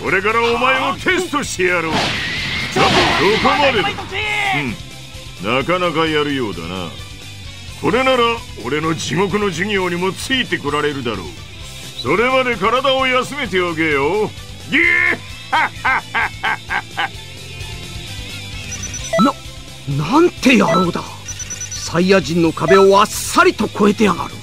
これからお前をテストしてやろう。さあ、どこまでだ。なかなかやるようだな。これなら俺の地獄の授業にもついてこられるだろう。それまで体を休めておけよ。ギーなんて野郎だ。サイヤ人の壁をあっさりと越えてやがる。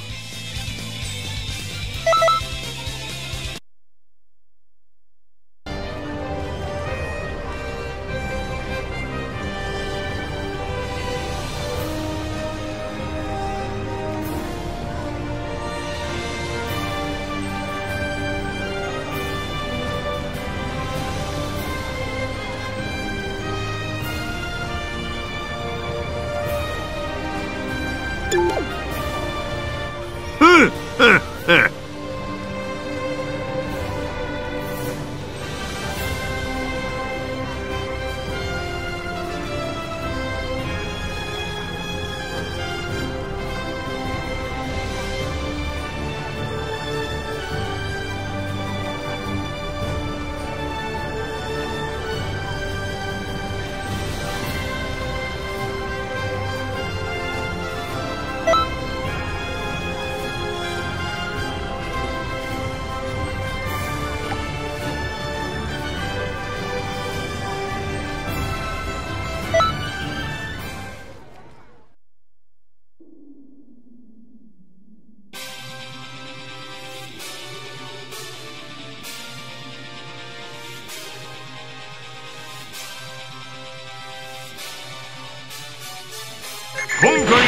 今回の授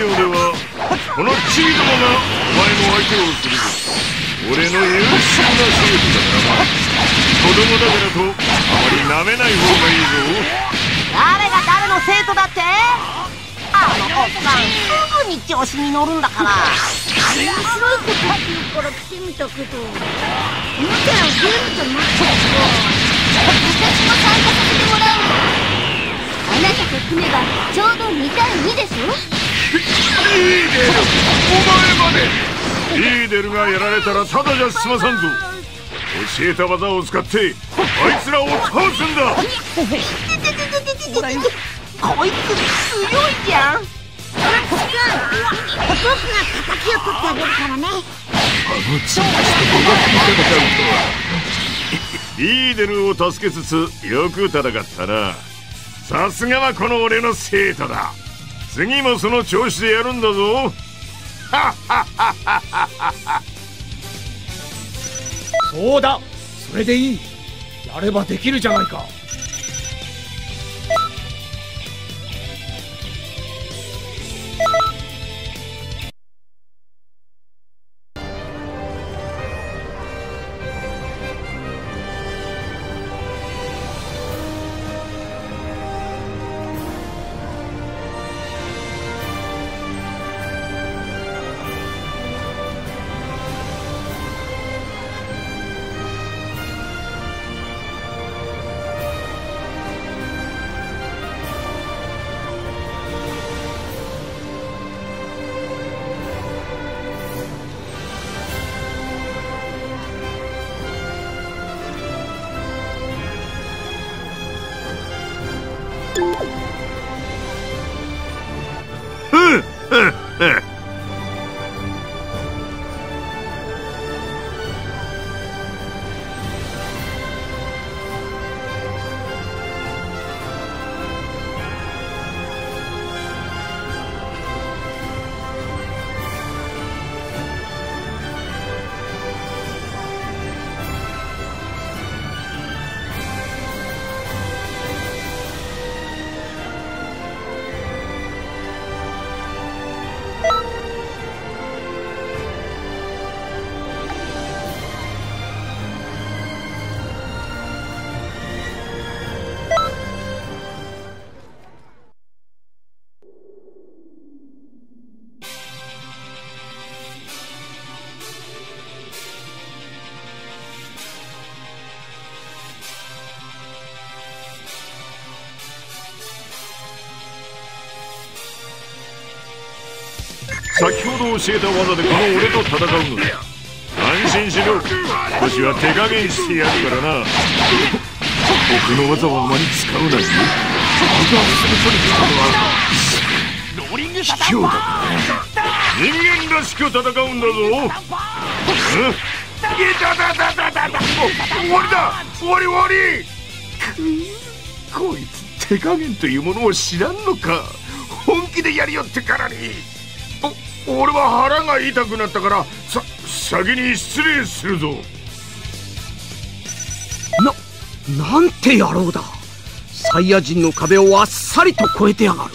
業ではこのチーどもがお前の相手をするぞ。俺の優秀な生徒だからな。子供だからとあまり舐めない方がいいぞ。誰が誰の生徒だって、あのおっさんすぐに調子に乗るんだから。面白くさっていうから来てみたけど、おもちゃのゲームじゃなくて、私も参加させてもらう。あなたと組めばちょうど2対2でしょ。リーデル、お前まで。リーデルがやられたらただじゃ済まさんぞ。教えた技を使ってあいつらを倒すんだ。こいつ強いじゃん。マッチ君、お父さんが敵を取ってあげるからね。あのチームしてリーデルを助けつつよく戦ったな。さすがはこの俺の生徒だ。次もその調子でやるんだぞ。ハッハッハッハッハッハ。そうだ、それでいい。やればできるじゃないか。先ほど教えた技でこの俺と戦うのだ。安心しろ、少しは手加減してやるからな。僕の技はあまり使うなよ。僕はすぐ取りに来たのは卑怯だ。人間らしく戦うんだぞ。終わりだ、終わり終わり。こいつ手加減というものを知らんのか。本気でやりよってからに。俺は腹が痛くなったから先に失礼するぞ。なんて野郎だ。サイヤ人の壁をあっさりと越えてやがる。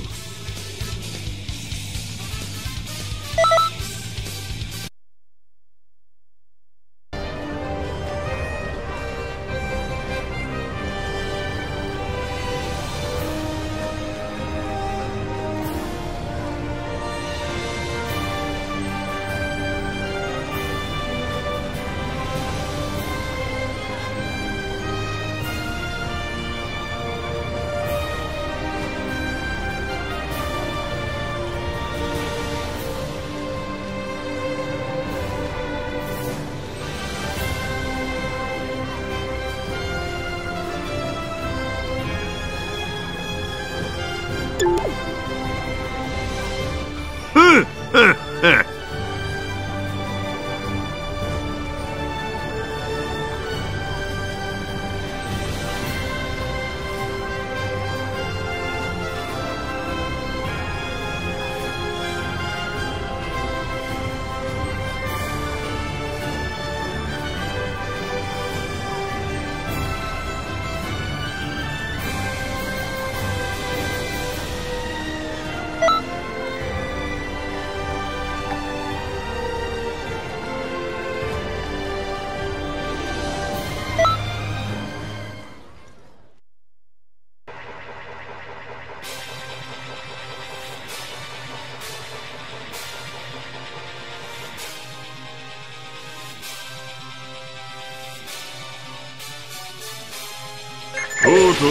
こ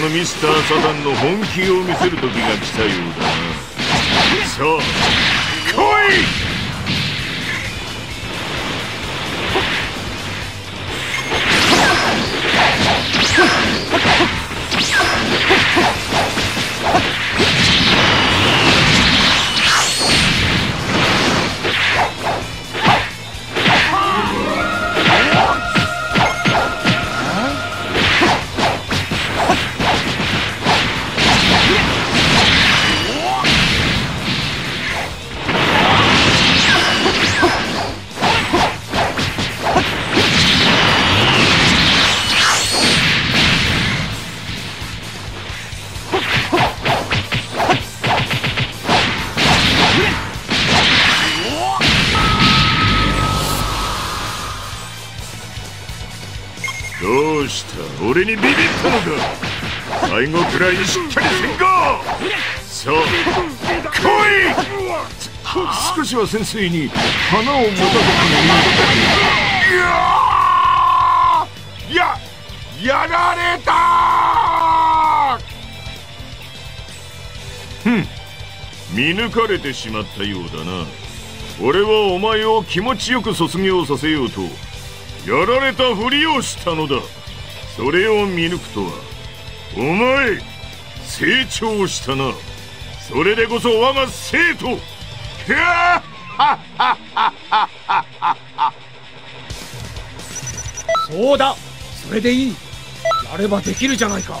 のミスター・サタンの本気を見せる時が来たようだな。さあ、来い！どうした？俺にビビったのか？最後くらいにしっかりせんか！さあ、来い！少しは先生に花を持たせてみる。やられたー！見抜かれてしまったようだな。俺はお前を気持ちよく卒業させようとやられたふりをしたのだ。それを見抜くとは、お前成長したな。それでこそ我が生徒。そうだ、それでいい。やればできるじゃないか。